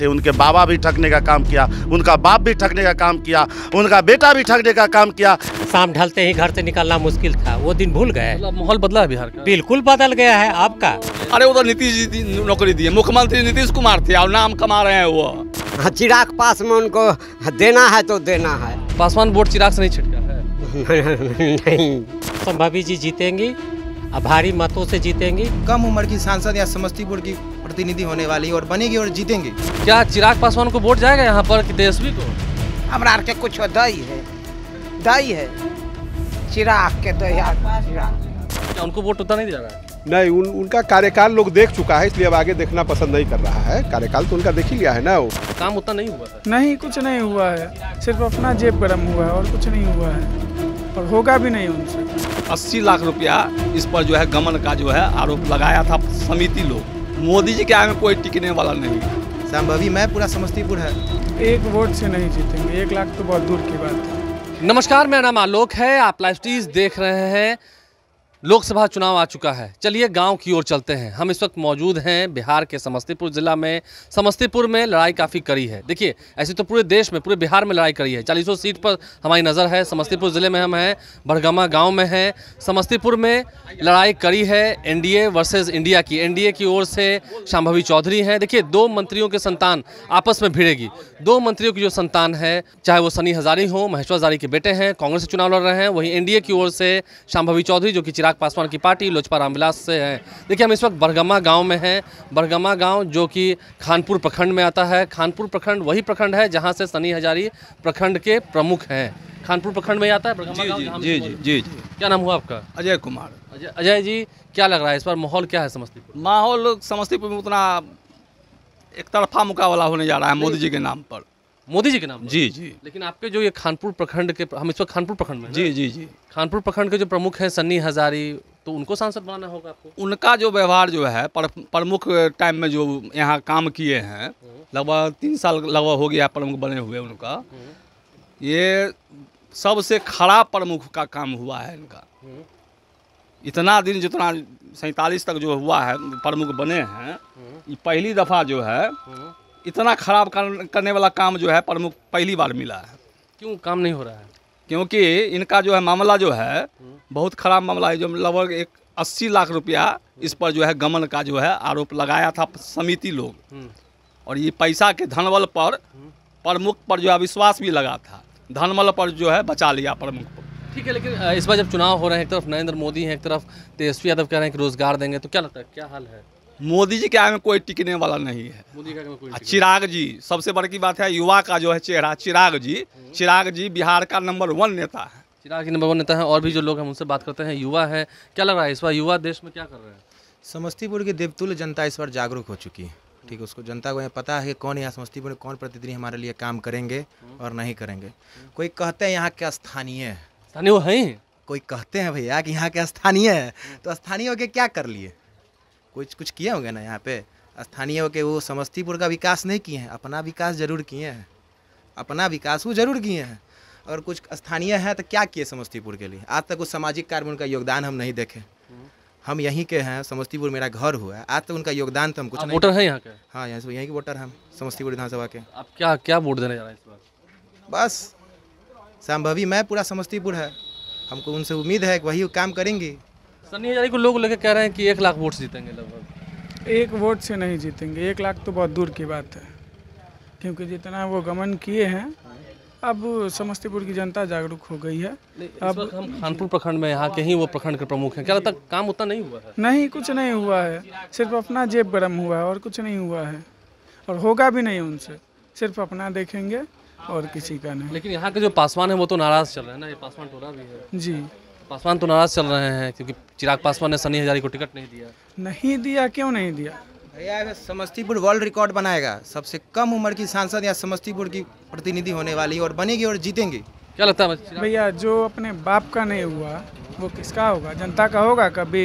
थे, उनके बाबा भी ठगने का काम किया, उनका बाप भी ठगने का काम किया, उनका बेटा भी ठगने का काम किया। शाम ढलते ही घर से निकालना मुश्किल था, वो दिन भूल गए। माहौल बदला है बिहार का, बिल्कुल बदल गया है आपका। अरे उधर नीतीश जी नौकरी दी, मुख्यमंत्री नीतीश कुमार थे और नाम कमा रहे हैं वो। चिराग पासवान को देना है तो देना है, पासवान वोट चिराग से नहीं छिटका है। नहीं, शाम्भवी जी जीतेंगी, भारी मतों से जीतेंगी। कम उम्र की सांसद या समस्तीपुर की प्रतिनिधि होने वाली और बनेगी और जीतेंगी। क्या चिराग पासवान को वोट जाएगा यहाँ पर कि तेजस्वी को? हमरा के कुछ दाई है चिराग के, क्या उनको वोट उतना नहीं दिया जाएगा? नहीं, उनका कार्यकाल लोग देख चुका है, इसलिए अब आगे देखना पसंद नहीं कर रहा है। कार्यकाल तो उनका देख ही लिया है ना, वो काम उतना नहीं हुआ था। नहीं, कुछ नहीं हुआ है, सिर्फ अपना जेब गर्म हुआ है और कुछ नहीं हुआ है और होगा भी नहीं उनसे। 80 लाख रुपया इस पर जो है गमन का जो है आरोप लगाया था समिति लोग। मोदी जी के आगे कोई टिकने वाला नहीं। शाम्भवी मैं पूरा समस्तीपुर है, एक वोट से नहीं जीतेंगे, 1 लाख तो बहुत दूर की बात है। नमस्कार, मेरा नाम आलोक है, आप लाइव स्ट्रीज देख रहे हैं। लोकसभा चुनाव आ चुका है, चलिए गांव की ओर चलते हैं। हम इस वक्त मौजूद हैं बिहार के समस्तीपुर ज़िला में। समस्तीपुर में लड़ाई काफ़ी कड़ी है, देखिए ऐसे तो पूरे देश में पूरे बिहार में लड़ाई कड़ी है। 400 सीट पर हमारी नज़र है, समस्तीपुर ज़िले में हम हैं, बरगमा गांव में हैं। समस्तीपुर में लड़ाई कड़ी है एनडीए वर्सेस इंडिया की। एनडीए की ओर से शाम्भवी चौधरी हैं। देखिए, दो मंत्रियों के संतान आपस में भिड़ेगी। दो मंत्रियों की जो संतान है, चाहे वो सनी हजारी हो, महेश्वर हजारी के बेटे हैं, कांग्रेस से चुनाव लड़ रहे हैं। वहीं एनडीए की ओर से शाम्भवी चौधरी, जो कि पासवान की पार्टी लोजपा रामविलास से हैं। देखिए, हम इस वक्त बरगमा गांव में हैं। बरगमा गांव जो कि खानपुर प्रखंड में आता है। खानपुर प्रखंड वही प्रखंड है जहां से सनी हजारी प्रखंड के प्रमुख हैं। खानपुर प्रखंड में ही आता है बरगमा गांव। जी। क्या नाम हुआ आपका? अजय कुमार। अजय जी, क्या लग रहा है इस बार माहौल क्या है समस्तीपुर? माहौल समस्तीपुर में उतना एक तरफा मुकाबला होने जा रहा है मोदी जी के नाम पर। मोदी जी के नाम? जी। लेकिन आपके जो ये खानपुर प्रखंड के, हम इस वक्त खानपुर प्रखंड में, जी, खानपुर प्रखंड के जो प्रमुख हैं सन्नी हजारी, तो उनको सांसद बनाना होगा आपको। उनका जो व्यवहार जो है प्रमुख टाइम में जो यहाँ काम किए हैं, लगभग 3 साल लगभग हो गया प्रमुख बने हुए। उनका ये सबसे खराब प्रमुख का काम हुआ है इनका। इतना दिन जितना 47 तक जो हुआ है प्रमुख बने हैं, ये पहली दफ़ा जो है इतना खराब करने वाला काम जो है प्रमुख पहली बार मिला है। क्यों काम नहीं हो रहा है? क्योंकि इनका जो है मामला जो है बहुत खराब मामला है, जो लगभग 80 लाख रुपया इस पर जो है गमन का जो है आरोप लगाया था समिति लोग। और ये पैसा के धनबल पर प्रमुख पर जो है विश्वास भी लगा था, धनबल पर जो है बचा लिया प्रमुख को। ठीक है, लेकिन इस बार जब चुनाव हो रहे हैं, एक तरफ नरेंद्र मोदी हैं, एक तरफ तेजस्वी यादव कह रहे हैं कि रोजगार देंगे, तो क्या लगता है क्या हाल है? मोदी जी के आगे कोई टिकने वाला नहीं है। मोदी के आगे कोई चिराग जी, सबसे बड़ी बात है युवा का जो है चेहरा चिराग जी बिहार का नंबर 1 नेता है। चिराग जी नंबर 1 नेता है। और भी जो लोग, हम उनसे बात करते हैं, युवा है। क्या लग रहा है इस बार युवा देश में क्या कर रहे हैं? समस्तीपुर की देवतुल्य जनता इस बार जागरूक हो चुकी है। ठीक, उसको जनता को पता है कौन यहाँ समस्तीपुर में कौन प्रतिनिधि हमारे लिए काम करेंगे और नहीं करेंगे। कोई कहते हैं यहाँ के स्थानीय हैं, कोई कहते हैं भैया कि यहाँ के स्थानीय है, तो स्थानीय के क्या कर लिए? कुछ किए होंगे ना यहाँ पे स्थानीय के। वो समस्तीपुर का विकास नहीं किए हैं, अपना विकास जरूर किए हैं, अपना विकास वो जरूर किए हैं। और कुछ स्थानीय हैं तो क्या किए समस्तीपुर के लिए? आज तक कुछ सामाजिक कार्य में उनका योगदान हम नहीं देखे। हम यहीं के हैं, समस्तीपुर मेरा घर हुआ है, आज तक उनका योगदान तो हम कुछ नहीं। वोटर हैं यहाँ के? हाँ, यहीं के वोटर हम, समस्तीपुर विधानसभा के। आप क्या वोट देने जा रहे हैं इस बार? बस शाम्भवी मैं पूरा समस्तीपुर है, हमको उनसे उम्मीद है कि वही काम करेंगी। सन्नी हजारी को लोग लेके कह रहे हैं कि 1 लाख वोट जीतेंगे। लगभग 1 वोट से नहीं जीतेंगे, 1 लाख तो बहुत दूर की बात है, क्योंकि जितना वो गमन किए हैं। अब समस्तीपुर की जनता जागरूक हो गई है। अब हम खानपुर प्रखंड में, यहाँ के ही वो प्रखंड के प्रमुख हैं, क्या लगता है काम उतना नहीं हुआ है? नहीं, कुछ नहीं हुआ है, सिर्फ अपना जेब गर्म हुआ है और कुछ नहीं हुआ है और होगा भी नहीं उनसे, सिर्फ अपना देखेंगे और किसी का नहीं। लेकिन यहाँ के जो पासवान है वो तो नाराज़ चल रहे हैं ना, ये पासवान टोला भी है। जी, पासवान तो नाराज चल रहे हैं क्योंकि चिराग पासवान ने सनी हजारी को टिकट नहीं दिया। क्यों नहीं दिया भैया? समस्तीपुर वर्ल्ड रिकॉर्ड बनाएगा, सबसे कम उम्र की सांसद या समस्तीपुर की प्रतिनिधि होने वाली और बनेगी और जीतेंगी। क्या लगता है भैया, जो अपने बाप का नहीं हुआ वो किसका होगा? जनता का होगा कभी?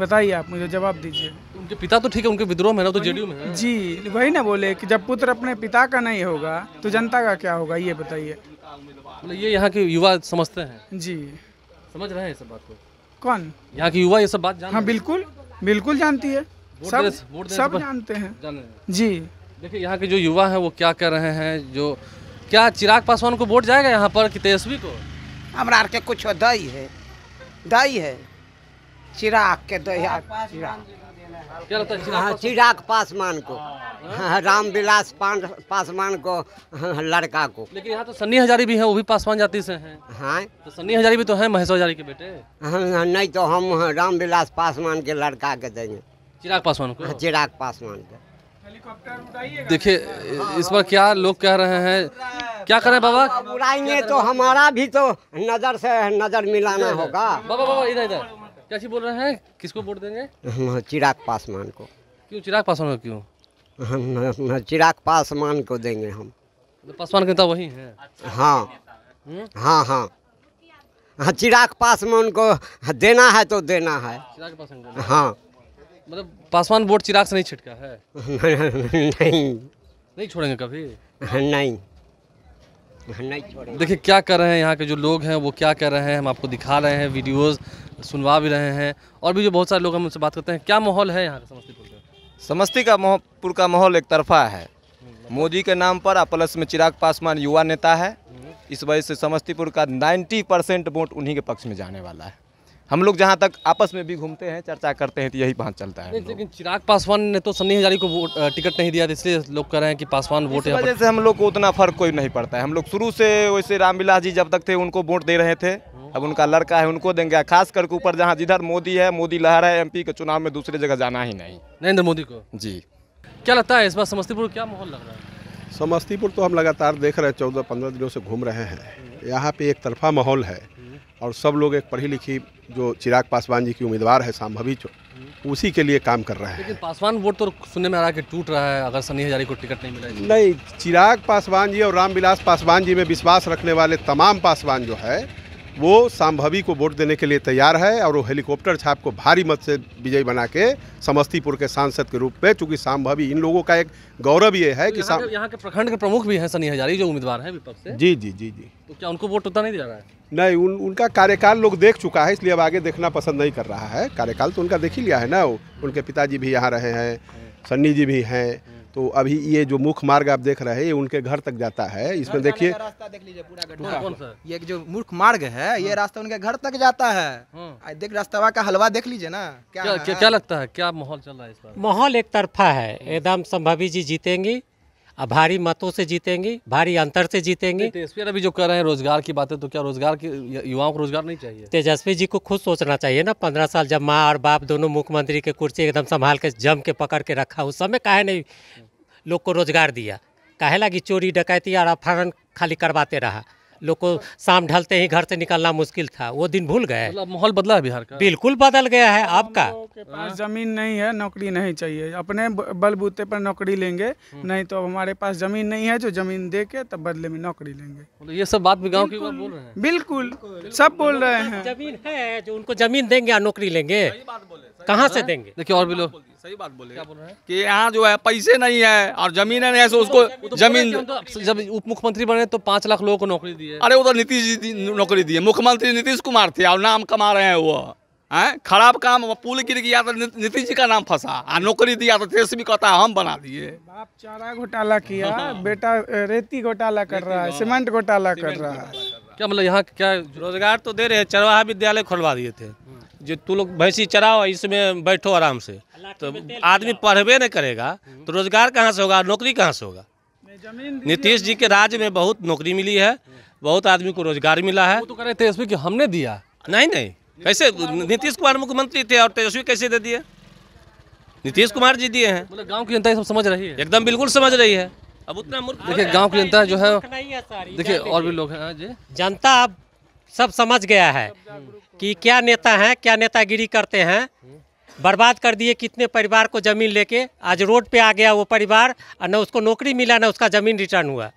बताइए, आप मुझे जवाब दीजिए। उनके पिता तो ठीक है, उनके विद्रोह में ना, तो जेडीयू में है। जी, वही ना बोले कि जब पुत्र अपने पिता का नहीं होगा तो जनता का क्या होगा, ये बताइए। ये यहाँ के युवा समझते हैं। जी, समझ रहे हैं ये सब बात को? कौन यहाँ की युवा ये सब बात? हाँ, बिल्कुल बिल्कुल जानती है, सब जानते हैं। जी, देखिए यहाँ के जो युवा हैं वो क्या कर रहे हैं, जो क्या चिराग पासवान को वोट जाएगा यहाँ पर कि तेजस्वी को? हमरा आर के कुछ दई है चिराग के चिराग पासवान को, रामविलास पासवान को, लड़का को। लेकिन यहाँ तो सनी हजारी भी हैं, वो भी पासवान जाति से हैं। हाँ तो सनी हजारी भी तो हैं, महेश्वर हजारी के बेटे। हाँ नहीं तो हम रामविलास पासवान के लड़का के देंगे, चिराग पासवान को। चिराग पासवान के देखिए इस पर क्या लोग कह रहे हैं, क्या करें बाबा, उड़ाएंगे तो हमारा भी तो नजर से नजर मिलाना होगा। बाबा बाबा इधर इधर क्या बोल रहे हैं, किसको वोट देंगे? चिराग पासवान को। क्यों चिराग पासवान को? क्यों चिराग पासवान को देंगे हम, पासवान के तो वही है। हाँ हाँ हाँ हाँ चिराग पासवान को देना है तो देना है। चिराग पासवान हाँ मतलब पासवान वोट चिराग से नहीं छिटका है? नहीं छोड़ेंगे कभी। नहीं छोड़ेंगे। देखिए क्या कर रहे हैं यहाँ के जो लोग हैं वो क्या कर रहे हैं, हम आपको दिखा रहे हैं, वीडियोस सुनवा भी रहे हैं, और भी जो बहुत सारे लोग हम उनसे बात करते हैं। क्या माहौल है यहाँ का समस्तीपुर का? समस्तीपुर का माहौल एक तरफा है, मोदी के नाम पर और प्लस में चिराग पासवान युवा नेता है, इस वजह से समस्तीपुर का 90% वोट उन्हीं के पक्ष में जाने वाला है। हम लोग जहां तक आपस में भी घूमते हैं, चर्चा करते हैं, तो यही बात चलता है। लेकिन चिराग पासवान ने तो सनी हजारी को वोट टिकट नहीं दिया, इसलिए लोग कह रहे हैं कि पासवान वोट। जैसे हम लोग को उतना फर्क कोई नहीं पड़ता है, हम लोग शुरू से वैसे रामविलास जी जब तक थे उनको वोट दे रहे थे, अब उनका लड़का है उनको देंगे। खास करके ऊपर जहाँ जिधर मोदी है, मोदी लहर है, MP के चुनाव में दूसरे जगह जाना ही नहीं, नरेंद्र मोदी को जी। क्या लगता है इस बार समस्तीपुर क्या माहौल लग रहा है? समस्तीपुर तो हम लगातार देख रहे हैं, 14-15 दिनों से घूम रहे हैं, यहाँ पे एक तरफा माहौल है और सब लोग एक पढ़ी लिखी जो चिराग पासवान जी की उम्मीदवार है शाम्भवी चौधरी, उसी के लिए काम कर रहे हैं। लेकिन पासवान वोट तो सुनने में आ रहा है कि टूट रहा है, अगर सनी हजारी को टिकट नहीं मिला। नहीं, चिराग पासवान जी और रामविलास पासवान जी में विश्वास रखने वाले तमाम पासवान जो है वो शाम्भवी को वोट देने के लिए तैयार है, और वो हेलीकॉप्टर छाप को भारी मत से विजयी बना के समस्तीपुर के सांसद के रूप में, चूँकि शाम्भवी इन लोगों का एक गौरव ये है कि यहाँ के प्रखंड के प्रमुख भी हैं सनी हजारी, जो उम्मीदवार हैं विपक्ष से। जी जी जी जी। तो क्या उनको वोट उतना नहीं दिया रहा है? नहीं, उनका कार्यकाल लोग देख चुका है, इसलिए अब आगे देखना पसंद नहीं कर रहा है। कार्यकाल तो उनका देख ही लिया है ना, उनके पिताजी भी यहाँ रहे हैं, सन्नी जी भी हैं, तो अभी ये जो मुख्य मार्ग आप देख रहे हैं ये उनके घर तक जाता है। इसमें देखिए रास्ता देख लीजिए पूरा, ये जो मुख्य मार्ग है ये रास्ता उनके घर तक जाता है। देख रास्ता का हलवा देख लीजिए ना। क्या लगता है क्या माहौल चल रहा है इस बार? माहौल एक तरफा है एकदम, संभावी जी जीतेंगी, भारी मतों से जीतेंगी, भारी अंतर से जीतेंगी। तेजस्वी अभी जो कर रहे हैं रोजगार की बातें, तो क्या रोजगार की युवाओं को रोजगार नहीं चाहिए? तेजस्वी जी को खुद सोचना चाहिए ना, 15 साल जब माँ और बाप दोनों मुख्यमंत्री के कुर्सी एकदम संभाल के जम के पकड़ के रखा, उस समय काहे नहीं लोग को रोजगार दिया? काहे लगी चोरी डकैती और अपहरण खाली करवाते रहा, लोग को शाम ढलते ही घर से निकलना मुश्किल था, वो दिन भूल गए। मतलब माहौल बदला है बिहार का? बिल्कुल बदल गया है। आपका पास जमीन नहीं है, नौकरी नहीं चाहिए, अपने बलबूते पर नौकरी लेंगे, नहीं तो हमारे पास जमीन नहीं है, जो जमीन दे के तब बदले में नौकरी लेंगे। ये सब बात भी गाँव की बोल रहे हैं, बिल्कुल सब बोल रहे हैं। जमीन है जो उनको जमीन देंगे और नौकरी लेंगे, कहाँ से देंगे? देखिए और भी लोग सही बात बोले, क्या बोल रहे हैं कि यहाँ जो है पैसे नहीं है और जमीन नहीं है, तो उसको जमीन जब उप मुख्यमंत्री बने तो 5 लाख लोगों को नौकरी दी है। अरे उधर नीतीश जी नौकरी दिए, मुख्यमंत्री नीतीश कुमार थे और नाम कमा रहे हैं वो। हैं खराब काम, पुल गिर गया तो नीतीश जी का नाम फंसा, और नौकरी दिया तो तेजस्वी कहता है हम बना दिए। बाप चारा घोटाला किया, बेटा रेती घोटाला कर रहा है, सीमेंट घोटाला कर रहा है। क्या मतलब यहाँ क्या रोजगार तो दे रहे हैं, चरवाहा विद्यालय खुलवा दिए थे, जो तू लोग भैंसी चराओ इसमें बैठो आराम से, तो आदमी पढ़वे नहीं करेगा तो रोजगार कहाँ से होगा, नौकरी कहाँ से होगा? नीतीश जी के राज्य में बहुत नौकरी मिली है, बहुत आदमी को रोजगार मिला है। वो तो कह रहे तेजस्वी कि हमने दिया। नहीं नहीं, कैसे नीतीश कुमार मुख्यमंत्री थे और तेजस्वी कैसे दे दिए? नीतीश कुमार जी दिए हैं। मतलब गाँव की जनता सब समझ रही है, एकदम बिल्कुल समझ रही है। अब उतना देखिए गाँव की जनता जो है, देखिए और भी लोग हैं जी, जनता अब सब समझ गया है कि क्या नेता हैं, क्या नेतागिरी करते हैं। बर्बाद कर दिए कितने परिवार को जमीन लेके, आज रोड पे आ गया वो परिवार, न उसको नौकरी मिला न उसका जमीन रिटर्न हुआ।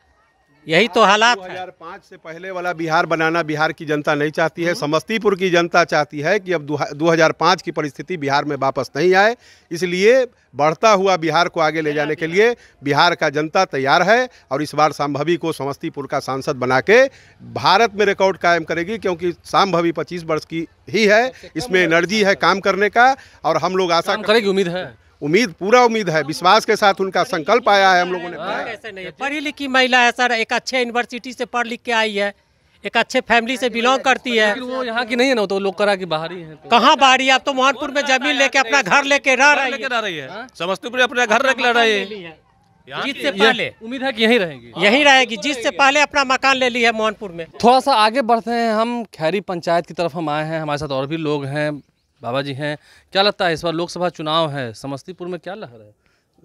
यही तो हालात है। 2005 से पहले वाला बिहार बनाना बिहार की जनता नहीं चाहती है। समस्तीपुर की जनता चाहती है कि अब 2005 की परिस्थिति बिहार में वापस नहीं आए, इसलिए बढ़ता हुआ बिहार को आगे ले जाने के लिए बिहार का जनता तैयार है। और इस बार शाम्भवी को समस्तीपुर का सांसद बना के भारत में रिकॉर्ड कायम करेगी, क्योंकि शाम्भवी 25 वर्ष की ही है, इसमें एनर्जी है काम करने का, और हम लोग आशा करेंगे, उम्मीद है उम्मीद, पूरा उम्मीद है, विश्वास के साथ उनका संकल्प आया है हम लोगों ने। ऐसे नहीं है, पढ़ी लिखी महिला है सर, एक अच्छे यूनिवर्सिटी से पढ़ लिख के आई है, एक अच्छे फैमिली से बिलोंग करती है। वो यहाँ की नहीं है ना, तो लोग करा की बाहरी है। कहाँ बाहरी है, आप तो मोहनपुर में जमीन लेके अपना घर लेके रह रही है, समस्तीपुर अपना घर लेके रह रही है। जिससे पहले उम्मीद है कि यही रहेगी जिससे पहले अपना मकान ले ली है मोहनपुर में। थोड़ा सा आगे बढ़ते हैं हम, खैरी पंचायत की तरफ हम आए हैं, हमारे साथ और भी लोग हैं। बाबा जी हैं, क्या लगता है इस बार लोकसभा चुनाव है समस्तीपुर में, क्या लहर है?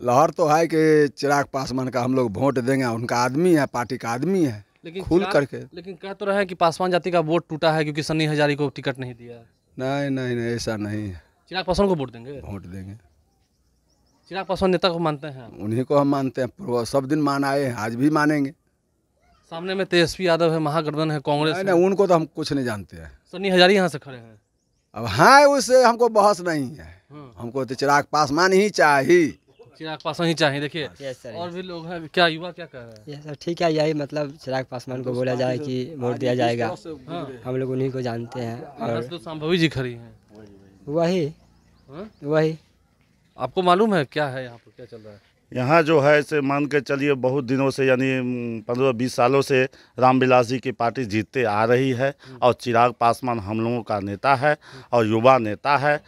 लहर तो है कि चिराग पासवान का हम लोग वोट देंगे, उनका आदमी है, पार्टी का आदमी है, लेकिन खुल करके। लेकिन कह तो रहे हैं कि पासवान जाति का वोट टूटा है क्योंकि सनी हजारी को टिकट नहीं दिया। नहीं, ऐसा नहीं है, चिराग पासवान को वोट देंगे। चिराग पासवान नेता को मानते हैं? उन्हीं को हम मानते हैं, सब दिन मान आए हैं, आज भी मानेंगे। सामने में तेजस्वी यादव है, महागठबंधन है, कांग्रेस है, उनको तो हम कुछ नहीं जानते हैं। सनी हजारी यहाँ से खड़े हैं, अब हाँ उससे हमको बहस नहीं है, हमको तो चिराग पासवान ही चाहिए, चिराग पासवान ही चाहिए। देखिए और भी लोग हैं, क्या युवा क्या कह रहे हैं? ठीक है, यही मतलब चिराग पासवान को बोला जाए कि वोट दिया जाएगा, हम लोग उन्हीं को जानते हैं। और तो शाम्भवी जी खड़ी हैं, वही। आपको मालूम है क्या है यहाँ पर, क्या चल रहा है? यहाँ जो है इसे मान के चलिए बहुत दिनों से, यानी 15-20 सालों से रामविलास जी की पार्टी जीतते आ रही है, और चिराग पासवान हम लोगों का नेता है और युवा नेता है।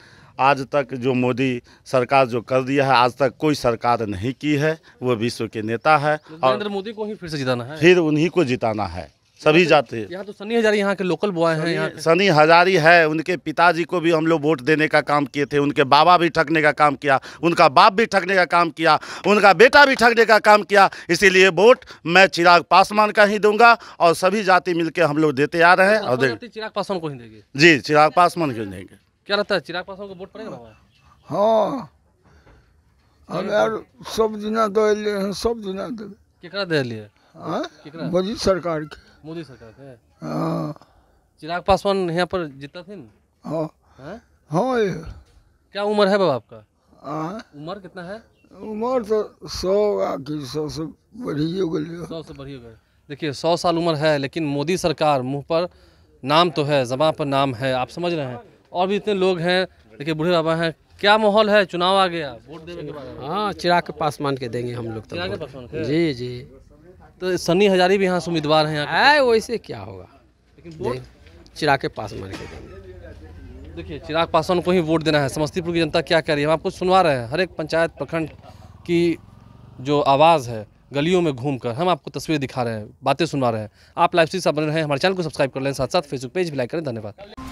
आज तक जो मोदी सरकार जो कर दिया है, आज तक कोई सरकार नहीं की है, वो विश्व के नेता है। और नरेंद्र मोदी को ही फिर से जिताना है, फिर उन्हीं को जिताना है, सभी जाते हैं। यहाँ तो सनी हजारी यहाँ के लोकल बॉय हैं, यहाँ सनी हजारी है, उनके पिताजी को भी हम लोग वोट देने का काम किए थे, उनके बाबा भी ठगने का काम किया, उनका बाप भी ठगने का काम किया, उनका बेटा भी ठगने का काम किया। इसीलिए वोट मैं चिराग पासवान का ही दूंगा, और सभी जाति मिलकर हम लोग देते आ रहे हैं। और चिराग पासवान को ही देंगे जी, चिराग पासवान को देंगे। क्या रहता है, चिराग पासवान को वोट पड़ेगा? हाँ, अगर सब दिन मोदी सरकार के, मोदी सरकार है। चिराग पासवान यहाँ पर जीता थे ना? हाँ। क्या उम्र है बाबा आपका, उम्र कितना है? उम्र तो 100 से बढ़ी हो गई। देखिए 100 साल उम्र है, लेकिन मोदी सरकार मुंह पर नाम तो है, जबान पर नाम है, आप समझ रहे हैं। और भी इतने लोग हैं, देखिए बूढ़े बाबा हैं। क्या माहौल है, चुनाव आ गया, वोट देने के बाद? हाँ, चिराग पासवान के देंगे हम लोग तो, जी। तो सनी हजारी भी यहाँ से उम्मीदवार हैं, वैसे क्या होगा, लेकिन चिराग पासवान के देंगे। देखिए चिराग पासवान को ही वोट देना है। समस्तीपुर की जनता क्या कह रही है, हम आपको सुनवा रहे हैं। हर एक पंचायत प्रखंड की जो आवाज़ है, गलियों में घूमकर हम आपको तस्वीरें दिखा रहे हैं, बातें सुनवा रहे हैं। आप लाइव स्ट्रीम से बने रहें, हमारे चैनल को सब्सक्राइब कर लें, साथ साथ फेसबुक पेज भी लाइक करें। धन्यवाद।